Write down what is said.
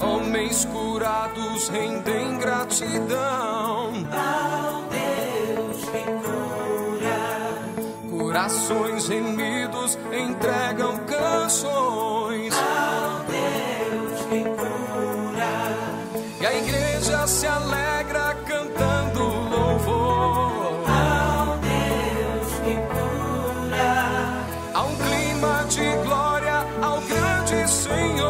Homens curados rendem gratidão ao Deus que cura. Corações remidos entregam canções ao Deus que cura. E a igreja se alegra cantando louvor ao Deus que cura. Há um clima de glória ao grande Senhor.